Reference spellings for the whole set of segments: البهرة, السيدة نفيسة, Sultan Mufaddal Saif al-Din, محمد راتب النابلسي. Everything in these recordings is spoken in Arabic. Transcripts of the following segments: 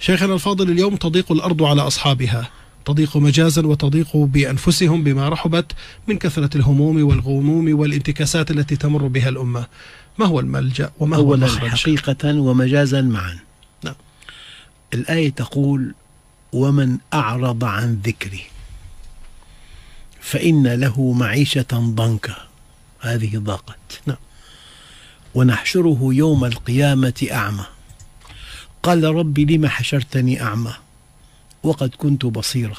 شيخنا الفاضل، اليوم تضيق الأرض على أصحابها، تضيق مجازا وتضيق بأنفسهم بما رحبت من كثرة الهموم والغموم والانتكاسات التي تمر بها الأمة. ما هو الملجأ وما هو المخرج؟ حقيقة ومجازا معا، نعم، الآية تقول ومن أعرض عن ذكري فإن له معيشة ضنكا، هذه ضاقت، نعم، ونحشره يوم القيامة أعمى، قال ربي لما حشرتني أعمى وقد كنت بصيرا،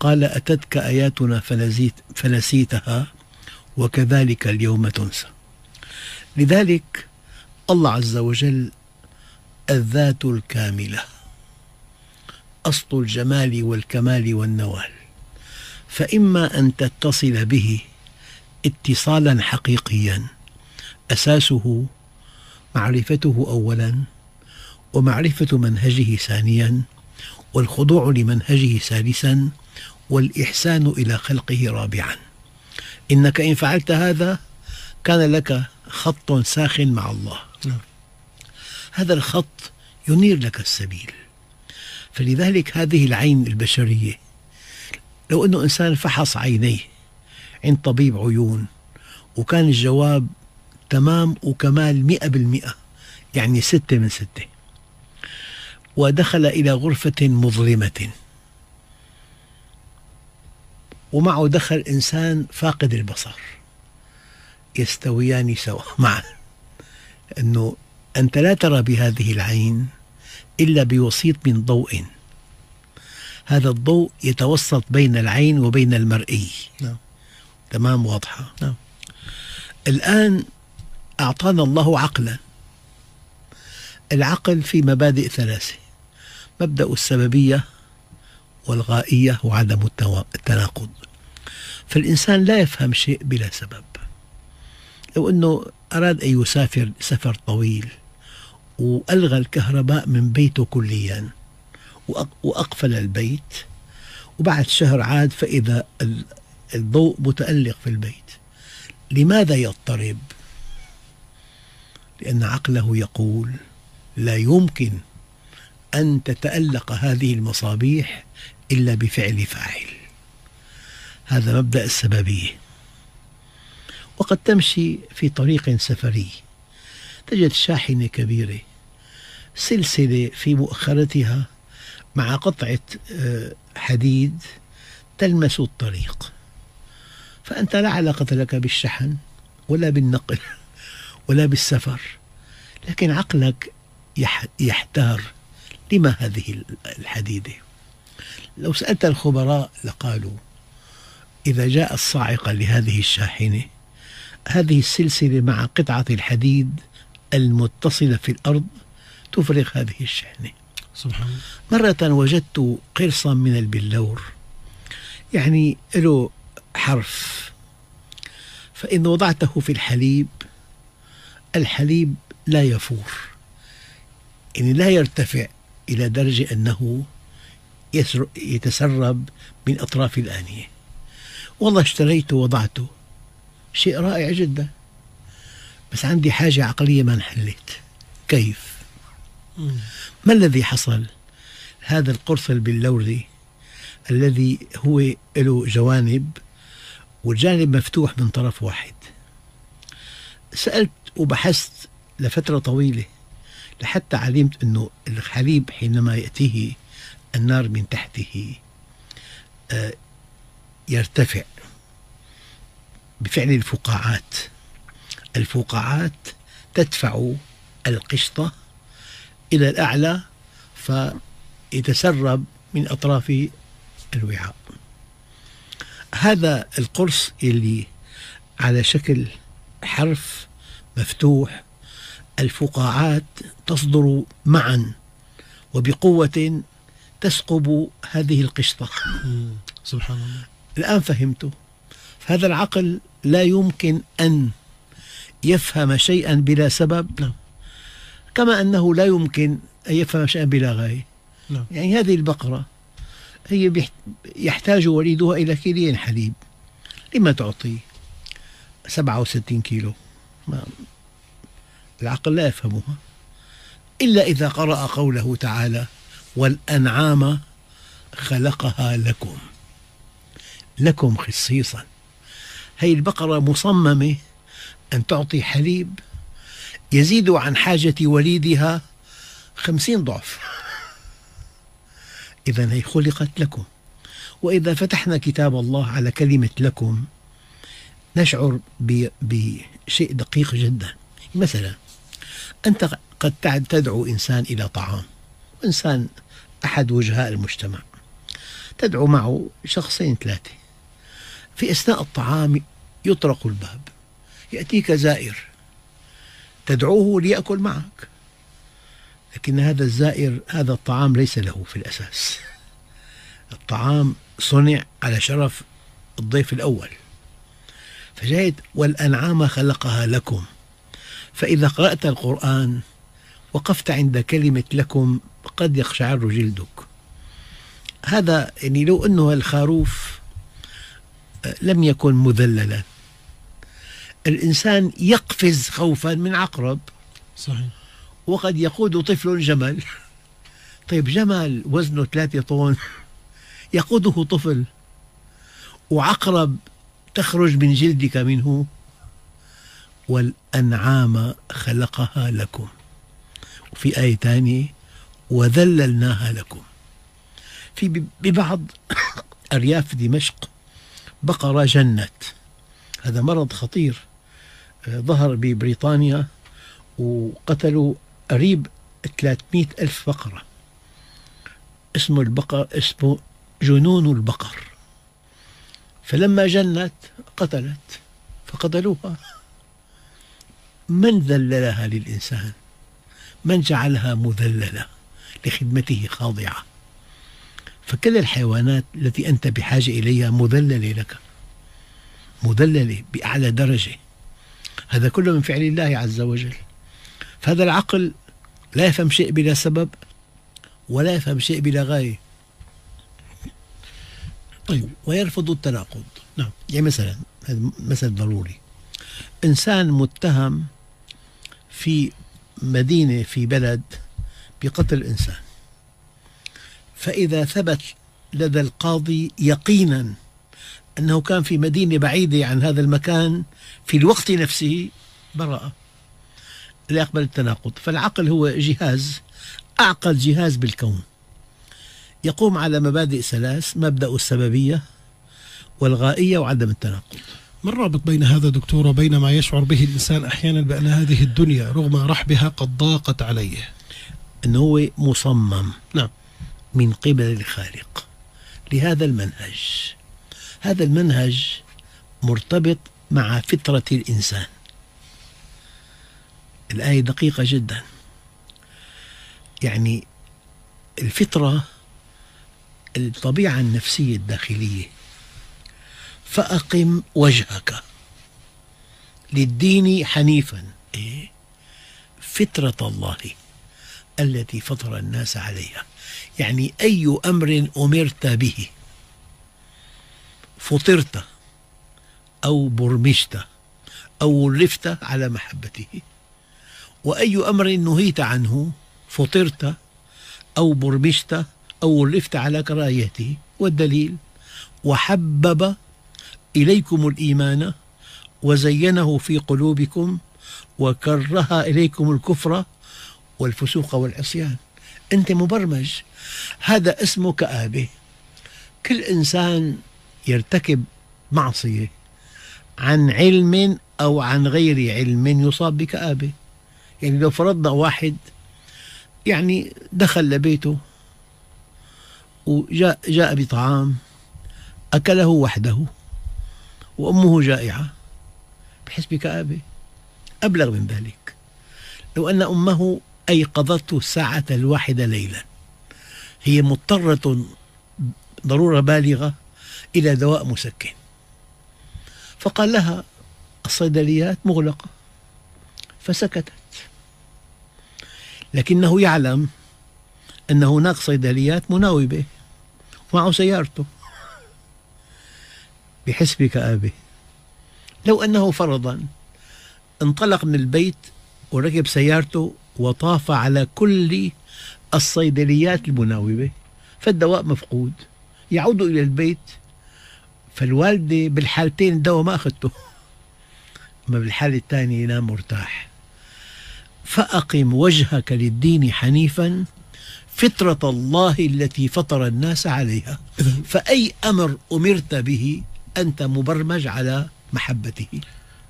قال أتتك آياتنا فنسيتها وكذلك اليوم تنسى. لذلك الله عز وجل الذات الكاملة أصل الجمال والكمال والنوال، فإما أن تتصل به اتصالا حقيقيا أساسه معرفته أولا، ومعرفة منهجه ثانيا، والخضوع لمنهجه ثالثا، والإحسان إلى خلقه رابعا. إنك إن فعلت هذا كان لك خط ساخن مع الله، هذا الخط ينير لك السبيل. فلذلك هذه العين البشرية لو أنه إنسان فحص عينيه عند طبيب عيون وكان الجواب تمام وكمال 100%، يعني 6 من 6، ودخل إلى غرفة مظلمة ومعه دخل إنسان فاقد البصر، يستويان سواء معا، أنه أنت لا ترى بهذه العين إلا بوسيط من ضوء، هذا الضوء يتوسط بين العين وبين المرئي، نعم، تمام، واضحة، نعم. الآن أعطانا الله عقلا، العقل في مبادئ 3، مبدأ السببية والغائية وعدم التناقض. فالإنسان لا يفهم شيء بلا سبب، لو أنه أراد أن يسافر سفر طويل وألغى الكهرباء من بيته كليا وأقفل البيت، وبعد شهر عاد فإذا الضوء متألق في البيت، لماذا يضطرب؟ لأن عقله يقول لا يمكن أن تتألق هذه المصابيح إلا بفعل فاعل، هذا مبدأ السببية. وقد تمشي في طريق سفري تجد شاحنة كبيرة، سلسلة في مؤخرتها مع قطعة حديد تلمس الطريق، فأنت لا علاقة لك بالشحن ولا بالنقل ولا بالسفر، لكن عقلك يحتار لما هذه الحديدة. لو سألت الخبراء لقالوا إذا جاء الصاعقة لهذه الشاحنة، هذه السلسلة مع قطعة الحديد المتصلة في الأرض تفرغ هذه الشحنة. سبحان الله. مرة وجدت قرصا من البلور، يعني له حرف، فإن وضعته في الحليب، الحليب لا يفور، يعني لا يرتفع إلى درجة أنه يتسرب من أطراف الآنية. والله اشتريته وضعته، شيء رائع جدا، بس عندي حاجة عقلية ما انحلت. كيف؟ ما الذي حصل؟ هذا القرص البلوري الذي هو له جوانب، والجانب مفتوح من طرف واحد، سألت وبحثت لفترة طويلة لحتى علمت أنه الحليب حينما يأتيه النار من تحته يرتفع بفعل الفقاعات، الفقاعات تدفع القشطة إلى الأعلى فيتسرب من أطراف الوعاء. هذا القرص اللي على شكل حرف مفتوح، الفقاعات تصدر معا وبقوة تسقب هذه القشطة. سبحان الله. الآن فهمته. هذا العقل لا يمكن أن يفهم شيئا بلا سبب، لا، كما أنه لا يمكن أن يفهم شيئا بلا غاية، لا. يعني هذه البقرة هي يحتاج وليدها إلى كيلين حليب، لما تعطيه 67 كيلو؟ العقل لا يفهمها إلا إذا قرأ قوله تعالى والأنعام خلقها لكم خصيصا. هي البقرة مصممة أن تعطي حليب يزيد عن حاجة وليدها 50 ضعف. إذن هي خلقت لكم. وإذا فتحنا كتاب الله على كلمة لكم نشعر بشيء دقيق جدا. مثلا أنت قد تدعو إنسان إلى طعام، إنسان أحد وجهاء المجتمع، تدعو معه شخصين ثلاثة، في أثناء الطعام يطرق الباب، يأتيك زائر تدعوه ليأكل معك، لكن هذا الزائر هذا الطعام ليس له في الأساس. الطعام صنع على شرف الضيف الأول. فجاءت والأنعام خلقها لكم، فإذا قرأت القرآن وقفت عند كلمة لكم قد يقشعر جلدك. هذا يعني لو أنه الخروف لم يكن مذللا، الإنسان يقفز خوفا من عقرب، صحيح، وقد يقود طفل جمل. طيب جمل وزنه 3 طن يقوده طفل، وعقرب تخرج من جلدك منه. والأنعام خلقها لكم، وفي آية ثانية وذللناها لكم. في ببعض أرياف دمشق بقرة جنت، هذا مرض خطير ظهر ببريطانيا وقتلوا قريب 300,000 بقرة، اسمه جنون البقر. فلما جنت قتلت فقتلوها. من ذللها للإنسان؟ من جعلها مذللة لخدمته خاضعة؟ فكل الحيوانات التي أنت بحاجة إليها مذللة لك، مذللة بأعلى درجة. هذا كله من فعل الله عز وجل. فهذا العقل لا يفهم شيء بلا سبب، ولا يفهم شيء بلا غاية. طيب، ويرفض التناقض. نعم، يعني مثلا هذا مثل ضروري، إنسان متهم في مدينة في بلد بقتل إنسان، فإذا ثبت لدى القاضي يقينا أنه كان في مدينة بعيدة عن هذا المكان في الوقت نفسه، برأ، لا يقبل التناقض. فالعقل هو جهاز، أعقل جهاز بالكون، يقوم على مبادئ 3: مبدأ السببية والغائية وعدم التناقض. ما الرابط بين هذا دكتور وبين ما يشعر به الإنسان أحيانا بأن هذه الدنيا رغم رحبها قد ضاقت عليه؟ أنه هو مصمم، نعم، من قبل الخالق لهذا المنهج. هذا المنهج مرتبط مع فطرة الإنسان. الآية دقيقة جدا، يعني الفطرة الطبيعة النفسية الداخلية. فأقم وجهك للدين حنيفا، فطرة الله التي فطر الناس عليها. يعني أي أمر أمرت به، فطرت أو برمجت أو ولفت على محبته، وأي أمر نهيت عنه فطرت أو برمجت أو ولفت على كراهيته. والدليل: وحبب إليكم الإيمان وزينه في قلوبكم وكره إليكم الكفر والفسوق والعصيان. أنت مبرمج، هذا اسمه كآبة. كل إنسان يرتكب معصية عن علم أو عن غير علم يصاب بكآبة. يعني لو فرضنا واحد يعني دخل لبيته وجاء بطعام أكله وحده وأمه جائعة، بحس بكآبة. أبلغ من ذلك، لو أن أمه أيقظته الساعة 1 ليلا، هي مضطرة ضرورة بالغة إلى دواء مسكن، فقال لها الصيدليات مغلقة فسكتت، لكنه يعلم أن هناك صيدليات مناوبة ومعه سيارته، بحس بكآبة. لو أنه فرضا انطلق من البيت وركب سيارته وطاف على كل الصيدليات المناوبة، فالدواء مفقود، يعودوا إلى البيت، فالوالدة بالحالتين الدواء ما أخذته، أما بالحالة الثانية ينام مرتاح. فأقم وجهك للدين حنيفا فطرة الله التي فطر الناس عليها، فأي أمر أمرت به أنت مبرمج على محبته.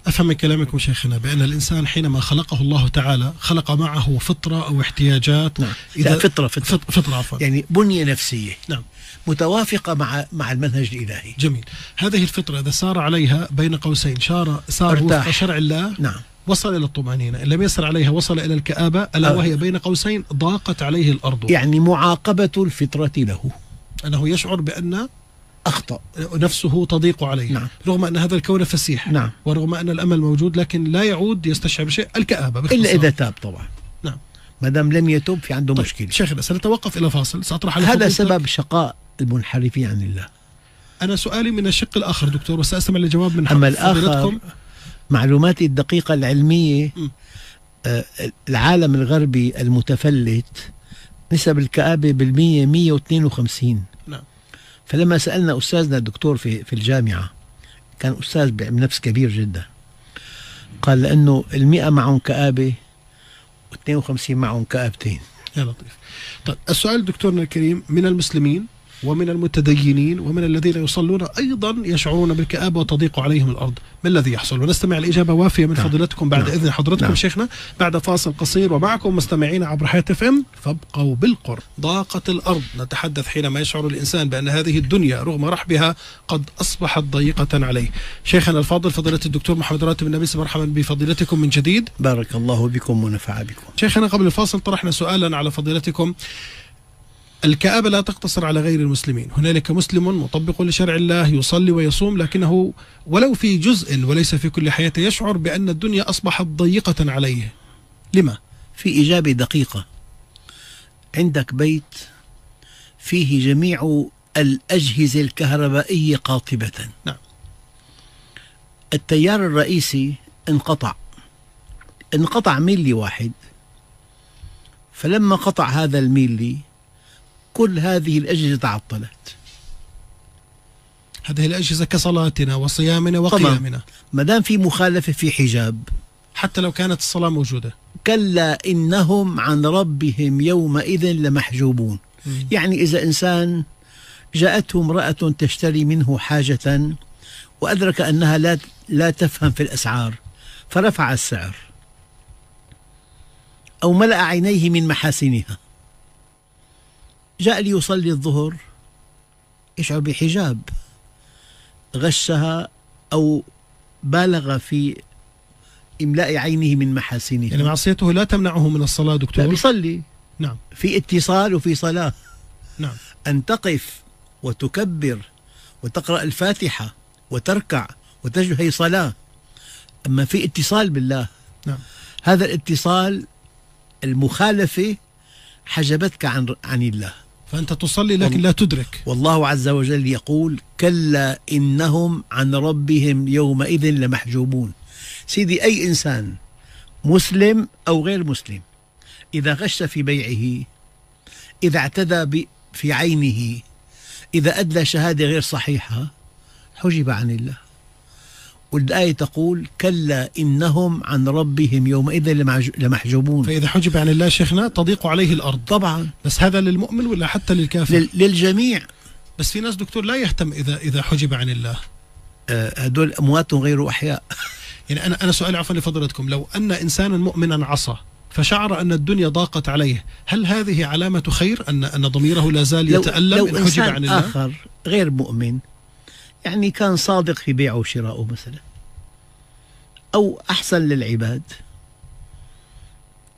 أفهم من كلامكم شيخنا بأن الإنسان حينما خلقه الله تعالى خلق معه فطرة أو احتياجات. نعم. إذا فطرة عفوا. يعني بنية نفسية. نعم. متوافقة مع المنهج الإلهي. جميل. هذه الفطرة إذا سار عليها بين قوسين سار وفق شرع الله. نعم. وصل إلى الطمأنينة، إن لم يسر عليها وصل إلى الكآبة، ألا وهي بين قوسين ضاقت عليه الأرض. يعني معاقبة الفطرة له. أنه يشعر بأن أخطأ، نفسه تضيق عليه. نعم. رغم أن هذا الكون فسيح. نعم. ورغم أن الأمل موجود لكن لا يعود يستشعر بشيء، الكآبة باختصار. إلا إذا تاب طبعا. نعم. ما دام لم يتوب في عنده مشكلة. شيخنا سنتوقف إلى فاصل، سأطرح هذا سبب شقاء المنحرفين عن الله. أنا سؤالي من الشق الآخر دكتور، وسأستمع لجواب من حضرتكم. معلوماتي الدقيقة العلمية، العالم الغربي المتفلت نسب الكآبة 152%. نعم. فلما سألنا أستاذنا الدكتور في الجامعة، كان أستاذ بعلم نفس كبير جدا، قال لأنه 100 معهم كآبة و52 معهم كآبتين. يا لطيف. طيب السؤال دكتورنا الكريم، من المسلمين ومن المتدينين ومن الذين يصلون أيضا يشعرون بالكآبة وتضيق عليهم الأرض، ما الذي يحصل؟ ونستمع الإجابة وافية من فضلتكم بعد إذن حضرتكم. شيخنا بعد فاصل قصير، ومعكم مستمعين عبر حياة FM، فابقوا بالقرب. ضاقت الأرض، نتحدث حينما يشعر الإنسان بأن هذه الدنيا رغم رحبها قد أصبحت ضيقة عليه. شيخنا الفاضل فضيلة الدكتور محمد راتب النابلسي، مرحبا بفضيلتكم من جديد. بارك الله بكم ونفع بكم. شيخنا قبل الفاصل طرحنا سؤالا على فضيلتكم، الكآبة لا تقتصر على غير المسلمين، هنالك مسلم مطبق لشرع الله يصلي ويصوم لكنه ولو في جزء وليس في كل حياته يشعر بأن الدنيا أصبحت ضيقة عليه، لما؟ في إجابة دقيقة. عندك بيت فيه جميع الأجهزة الكهربائية قاطبة. نعم. التيار الرئيسي انقطع ميلي واحد، فلما قطع هذا الميلي كل هذه الأجهزة تعطلت. هذه الأجهزة كصلاتنا وصيامنا وقيامنا. ما دام في مخالفة في حجاب، حتى لو كانت الصلاة موجودة. كلا إنهم عن ربهم يومئذ لمحجوبون. يعني إذا إنسان جاءته امرأة تشتري منه حاجة وأدرك أنها لا تفهم في الأسعار فرفع السعر أو ملأ عينيه من محاسنها، جاء ليصلي الظهر يشعر بحجاب، غشها أو بالغ في إملاء عينه من محاسنه. يعني معصيته لا تمنعه من الصلاة دكتور؟ لا، بيصلي. نعم. في اتصال وفي صلاة. نعم. أن تقف وتكبر وتقرأ الفاتحة وتركع وتسجد هي صلاة، أما في اتصال بالله. نعم. هذا الاتصال المخالفة حجبتك عن الله، فأنت تصلي لكن لا تدرك. والله عز وجل يقول كلا إنهم عن ربهم يومئذ لمحجوبون. سيدي أي إنسان مسلم أو غير مسلم إذا غش في بيعه، إذا اعتدى في عينه، إذا أدلى شهادة غير صحيحة حجب عن الله. والآية تقول كلا إنهم عن ربهم يومئذ لمحجوبون. فإذا حجب عن الله شيخنا تضيق عليه الأرض طبعا. بس هذا للمؤمن ولا حتى للكافر؟ للجميع. بس في ناس دكتور لا يهتم إذا حجب عن الله، هدول أموات غير أحياء. يعني أنا سؤالي عفوا لفضلتكم، لو أن إنسانا مؤمنا عصى فشعر أن الدنيا ضاقت عليه، هل هذه علامة خير أن ضميره لا زال يتألم إن حجب عن الله؟ لو إنسان آخر غير مؤمن، يعني كان صادق في بيعه وشرائه مثلا، أو أحسن للعباد،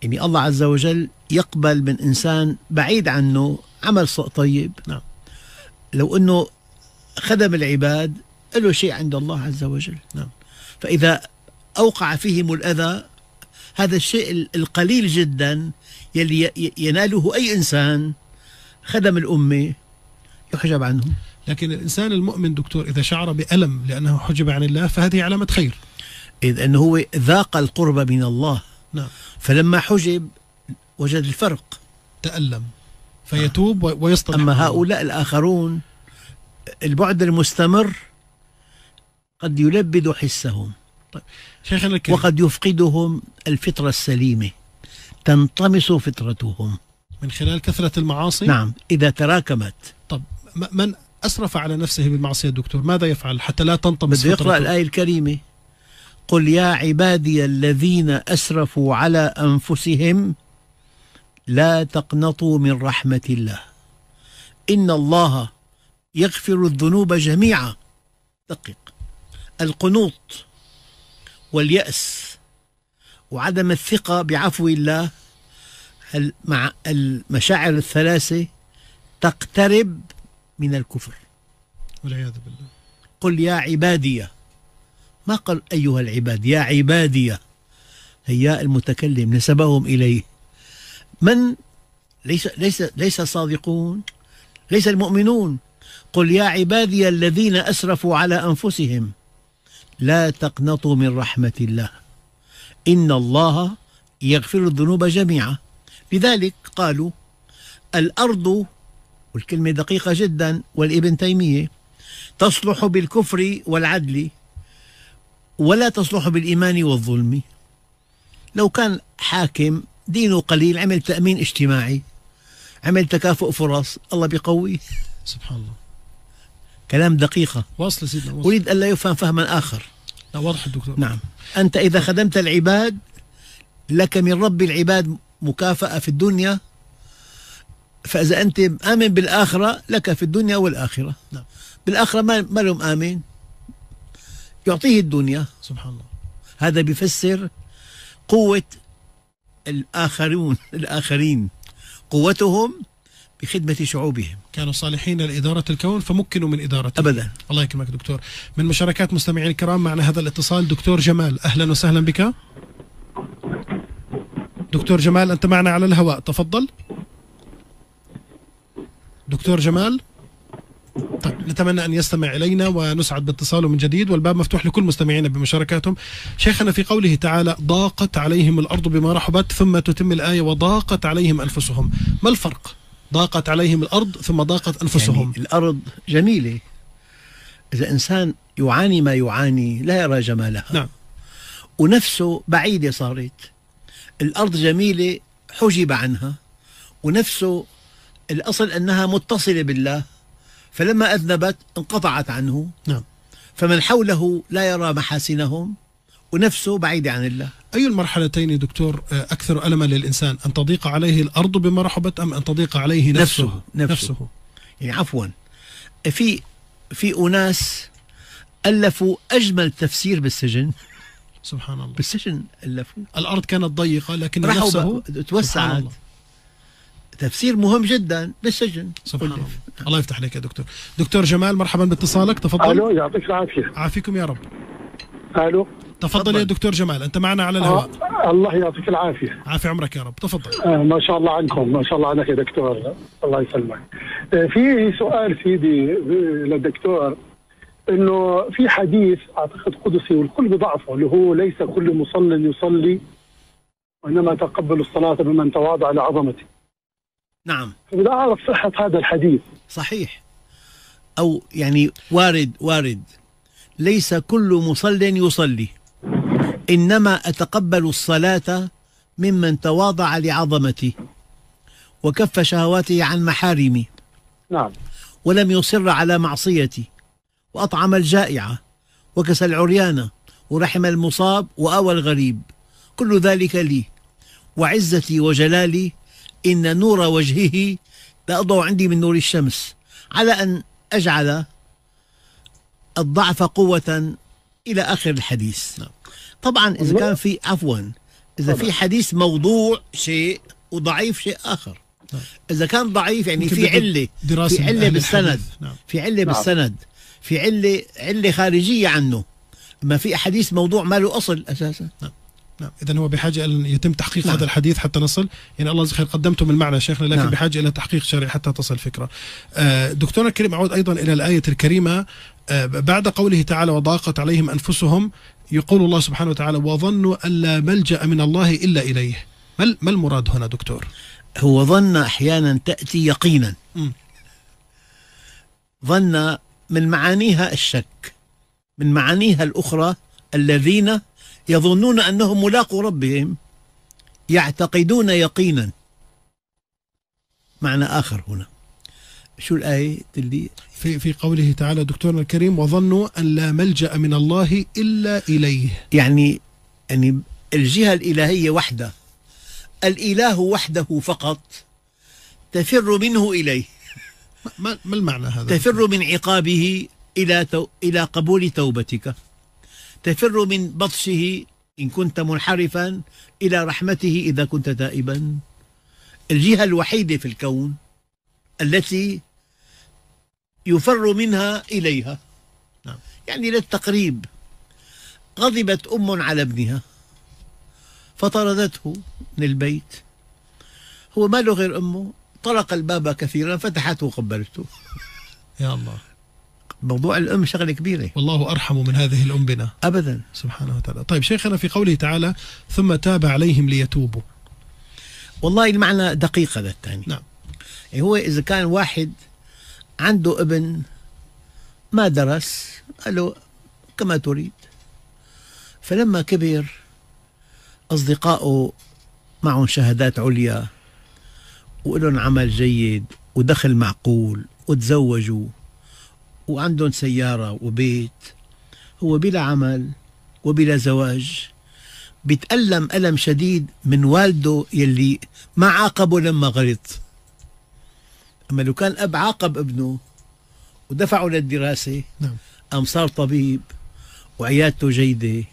يعني الله عز وجل يقبل من إنسان بعيد عنه عمل طيب. نعم. لو أنه خدم العباد له شيء عند الله عز وجل. نعم. فإذا أوقع فيهم الأذى، هذا الشيء القليل جدا يلي يناله أي إنسان خدم الأمة يحجب عنهم. لكن الإنسان المؤمن دكتور إذا شعر بألم لأنه حجب عن الله فهذه علامة خير، إذ أنه هو ذاق القرب من الله. نعم. فلما حجب وجد الفرق. تألم فيتوب ويصطلح. أما هؤلاء الآخرون البعد المستمر قد يلبد حسهم طيب. شيخنا الكريم وقد يفقدهم الفطرة السليمة، تنطمس فطرتهم من خلال كثرة المعاصي. نعم إذا تراكمت. طب من أسرف على نفسه بالمعصية دكتور ماذا يفعل حتى لا تنطمس فطرته؟ بده يقرأ الآية الكريمة، قل يا عبادي الذين أسرفوا على أنفسهم لا تقنطوا من رحمة الله إن الله يغفر الذنوب جميعا. دقيق، القنوط واليأس وعدم الثقة بعفو الله مع المشاعر الثلاثة تقترب من الكفر والعياذ بالله. قل يا عبادي، ما قال أيها العباد، يا عبادي، هيا المتكلم نسبهم إليه. من ليس صادقون، ليس المؤمنون. قل يا عبادي الذين أسرفوا على أنفسهم لا تقنطوا من رحمة الله إن الله يغفر الذنوب جميعا. لذلك قالوا الأرض، والكلمة دقيقة جدا والابن تيمية، تصلح بالكفر والعدل ولا تصلح بالإيمان والظلم. لو كان حاكم دينه قليل عمل تأمين اجتماعي، عمل تكافؤ فرص، الله بيقويه. سبحان الله، كلام دقيقة. واصل سيدنا، واصل. أريد ألا يفهم فهما آخر. لا واضح الدكتور. نعم، أنت إذا خدمت العباد لك من رب العباد مكافأة في الدنيا، فإذا أنت آمن بالآخرة لك في الدنيا والآخرة. نعم. بالآخرة ما لهم آمن، يعطيه الدنيا. سبحان الله، هذا بيفسر قوة الآخرين قوتهم بخدمة شعوبهم. كانوا صالحين لإدارة الكون فمكنوا من إدارته أبدا. الله يكرمك دكتور. من مشاركات مستمعين الكرام معنا هذا الاتصال دكتور جمال، أهلا وسهلا بك دكتور جمال، أنت معنا على الهواء، تفضل دكتور جمال. طيب نتمنى أن يستمع إلينا ونسعد باتصاله من جديد، والباب مفتوح لكل مستمعينا بمشاركاتهم. شيخنا في قوله تعالى ضاقت عليهم الأرض بما رحبت ثم تتم الآية وضاقت عليهم أنفسهم، ما الفرق؟ ضاقت عليهم الأرض ثم ضاقت أنفسهم. يعني الأرض جميلة، إذا إنسان يعاني ما يعاني لا يرى جمالها. نعم. ونفسه بعيدة صارت، الأرض جميلة حجب عنها، ونفسه الأصل أنها متصلة بالله فلما أذنبت انقطعت عنه. نعم. فمن حوله لا يرى محاسنهم ونفسه بعيدة عن الله. أي المرحلتين دكتور أكثر ألما للإنسان، أن تضيق عليه الأرض بما رحبت أم أن تضيق عليه نفسه. يعني عفوا، في أناس ألفوا أجمل تفسير بالسجن. سبحان الله، بالسجن ألفوا الأرض كانت ضيقة لكن نفسه توسعت. تفسير مهم جدا بالسجن. سبحان الله، الله يفتح عليك يا دكتور. دكتور جمال مرحبا باتصالك، تفضل. ألو، يعطيك العافية. عافيكم يا رب. ألو، تفضل يا دكتور جمال، أنت معنا على الهواء. الله يعطيك العافية. عافية عمرك يا رب، تفضل. ما شاء الله عنكم، ما شاء الله عنك يا دكتور، الله يسلمك. في سؤال سيدي للدكتور، إنه في حديث أعتقد قدسي والكل بضعفه، اللي هو ليس كل مصلٍ يصلي وإنما تقبل الصلاة بمن تواضع لعظمته. نعم. فبدي أعرف صحة هذا الحديث. صحيح، أو يعني وارد ليس كل مصلٍ يصلي إنما أتقبل الصلاة ممن تواضع لعظمتي وكف شهواته عن محارمي. نعم. ولم يصر على معصيتي وأطعم الجائعة وكسى العريانة ورحم المصاب وأوى الغريب، كل ذلك لي وعزتي وجلالي، إن نور وجهه لا أضع عندي من نور الشمس، على أن أجعل الضعف قوة إلى آخر الحديث. نعم. طبعا إذا كان في إذا في حديث موضوع شيء وضعيف شيء آخر. نعم. إذا كان ضعيف يعني في علة بالسند. نعم. في علة بالسند، في علة خارجية عنه. أما في أحاديث موضوع ما له أصل أساسا. نعم. نعم. إذا هو بحاجة أن يتم تحقيق. نعم. هذا الحديث حتى نصل، يعني الله يجزاك خير قدمتم المعنى شيخنا، لكن نعم. بحاجة إلى تحقيق شرعي حتى تصل الفكرة. دكتورنا الكريم، أعود أيضا إلى الآية الكريمة بعد قوله تعالى وضاقت عليهم أنفسهم، يقول الله سبحانه وتعالى وظنوا أن لا ملجأ من الله إلا إليه، ما المراد هنا دكتور؟ هو ظن أحيانا تأتي يقينا، ظن من معانيها الشك، من معانيها الأخرى الذين يظنون أنهم ملاقوا ربهم يعتقدون يقينا. معنى آخر هنا، شو الآية اللي في قوله تعالى دكتورنا الكريم وظنوا أن لا ملجأ من الله إلا إليه؟ يعني الجهة الإلهية وحده، الإله وحده فقط، تفر منه إليه. ما المعنى هذا؟ تفر من عقابه إلى قبول توبتك، تفر من بطشه إن كنت منحرفا إلى رحمته إذا كنت تائبا. الجهة الوحيدة في الكون التي يفر منها إليها. نعم. يعني للتقريب، غضبت أم على ابنها فطردته من البيت، هو ما له غير أمه، طرق الباب كثيرا فتحته وقبلته. يا الله، موضوع الأم شغلة كبيرة، والله أرحم من هذه الأم بنا أبدا سبحانه وتعالى. طيب شيخنا، في قوله تعالى ثم تاب عليهم ليتوبوا، والله المعنى دقيق هذا الثاني. نعم. يعني هو إذا كان واحد عنده ابن ما درس، قال له كما تريد، فلما كبر أصدقائه معهم شهادات عليا وإلهم عمل جيد ودخل معقول وتزوجوا وعندهم سيارة وبيت، هو بلا عمل وبلا زواج، بيتألم ألم شديد من والده يلي ما عاقبه لما غلط. أما لو كان أب عاقب ابنه ودفعه للدراسة، نعم، قام صار طبيب وعيادته جيدة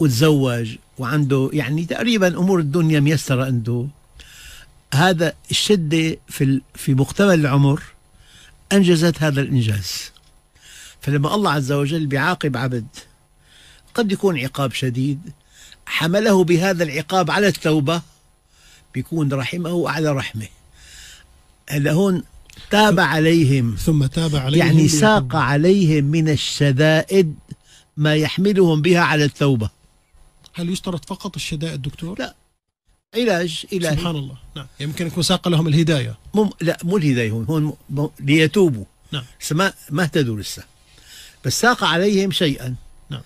وتزوج وعنده يعني تقريبا أمور الدنيا ميسرة عنده، هذا الشدة في مقتبل العمر أنجزت هذا الإنجاز. فلما الله عز وجل بيعاقب عبد قد يكون عقاب شديد، حمله بهذا العقاب على التوبة، بيكون رحمه أعلى رحمة. هلا هون تاب عليهم، ثم تاب عليهم، يعني ساق عليهم من الشدائد ما يحملهم بها على التوبة. هل يشترط فقط الشدائد دكتور؟ لا، علاج إلهي سبحان الله. نعم، يمكن يكون ساق لهم الهداية. لا، مو الهداية هون ليتوبوا. نعم، بس ما اهتدوا لسه، بس ساق عليهم شيئا. نعم،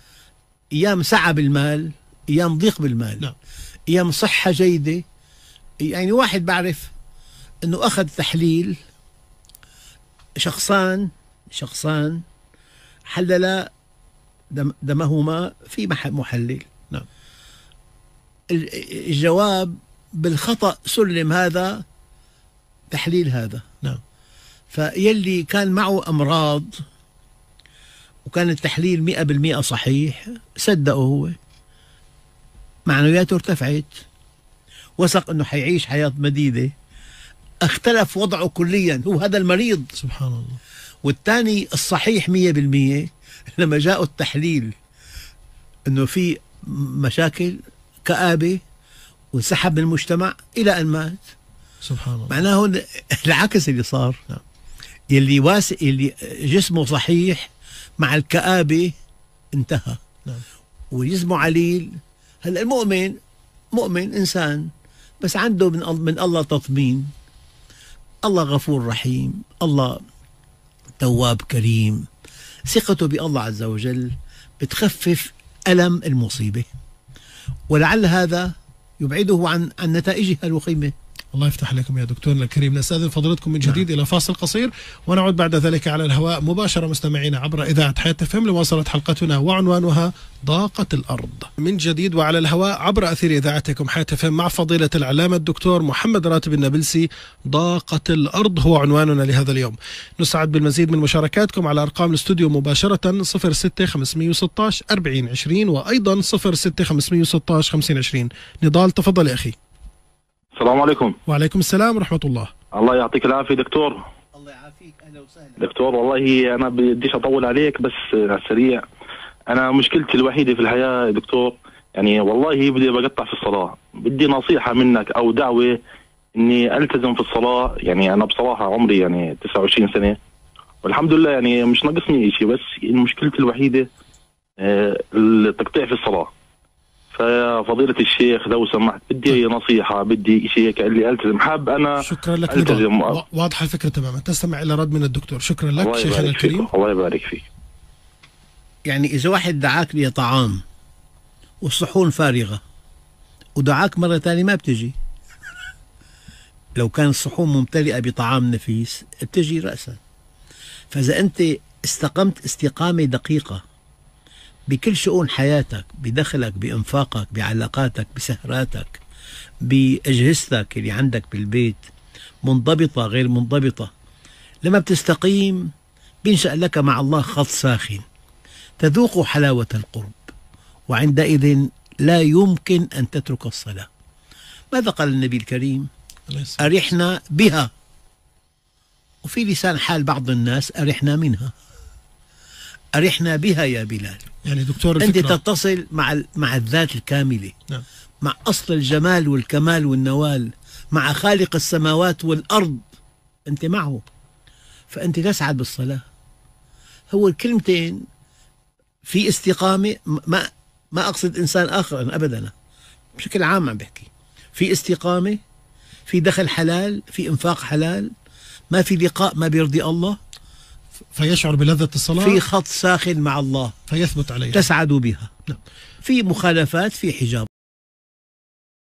أيام سعى بالمال، أيام ضيق بالمال. نعم، أيام صحة جيدة. يعني واحد بعرف أنه أخذ تحليل شخصان حللا دمهما في محلل. نعم، الجواب بالخطأ سلم هذا تحليل هذا. نعم، فيلي كان معه أمراض وكان التحليل 100% صحيح، صدقه هو، معنوياته ارتفعت، وثق أنه حيعيش حياة مديدة، اختلف وضعه كليا، هو هذا المريض سبحان الله. والثاني الصحيح 100%، لما جاءوا التحليل أنه في مشاكل كآبة وانسحب من المجتمع إلى أن مات سبحان الله. معناه هون العكس اللي صار. نعم، اللي جسمه صحيح مع الكآبة انتهى. نعم، وجسمه عليل. هلا المؤمن مؤمن إنسان، بس عنده من الله تطمين، الله غفور رحيم، الله تواب كريم، ثقته بالله عز وجل بتخفف ألم المصيبة، ولعل هذا يبعده عن نتائجها الوخيمة. الله يفتح لكم يا دكتورنا الكريم. نستأذن فضلتكم من جديد. نعم، إلى فاصل قصير ونعود بعد ذلك على الهواء مباشرة مستمعينا عبر إذاعة حياة FM لمواصلة حلقتنا وعنوانها ضاقة الأرض. من جديد وعلى الهواء عبر أثير إذاعتكم حياة FM مع فضيلة العلامة الدكتور محمد راتب النابلسي. ضاقة الأرض هو عنواننا لهذا اليوم. نسعد بالمزيد من مشاركاتكم على أرقام الاستوديو مباشرة 06516 4020 وأيضا 06516 5020. نضال تفضل يا أخي. السلام عليكم. وعليكم السلام ورحمة الله. الله يعطيك العافية دكتور. الله يعافيك، أهلا وسهلا دكتور. والله أنا بديش أطول عليك، بس على السريع أنا مشكلتي الوحيدة في الحياة دكتور، يعني والله بدي بقطع في الصلاة، بدي نصيحة منك أو دعوة إني ألتزم في الصلاة. يعني أنا بصراحة عمري يعني 29 سنة والحمد لله، يعني مش ناقصني شيء، بس مشكلتي الوحيدة التقطيع في الصلاة. فيا فضيلة الشيخ لو سمحت بدي نصيحة، بدي شيء هيك اللي التزم، حاب انا شكرا لك التزم. واضحة الفكرة تماما، تستمع الى رد من الدكتور. شكرا لك شيخنا الكريم، الله يبارك فيك. يعني اذا واحد دعاك لطعام والصحون فارغة ودعاك مرة ثانية ما بتجي، لو كان الصحون ممتلئة بطعام نفيس بتجي رأسا. فاذا انت استقمت استقامة دقيقة بكل شؤون حياتك، بدخلك، بإنفاقك، بعلاقاتك، بسهراتك، بأجهزتك اللي عندك بالبيت، منضبطة غير منضبطة، لما بتستقيم بينشأ لك مع الله خط ساخن تذوق حلاوة القرب، وعندئذ لا يمكن أن تترك الصلاة. ماذا قال النبي الكريم؟ أرحنا بها، وفي لسان حال بعض الناس أرحنا منها. أرحنا بها يا بلال، يعني دكتور أنت تتصل مع الذات الكاملة، نعم، مع أصل الجمال والكمال والنوال، مع خالق السماوات والأرض، أنت معه، فأنت تسعد بالصلاة. هو الكلمتين في استقامة، ما أقصد إنسان آخر أنا أبدا، بشكل عام عم بحكي في استقامة، في دخل حلال، في إنفاق حلال، ما في لقاء ما بيرضي الله، فيشعر بلذة الصلاة، في خط ساخن مع الله فيثبت عليه، تسعد بها. نعم. في مخالفات، في حجاب.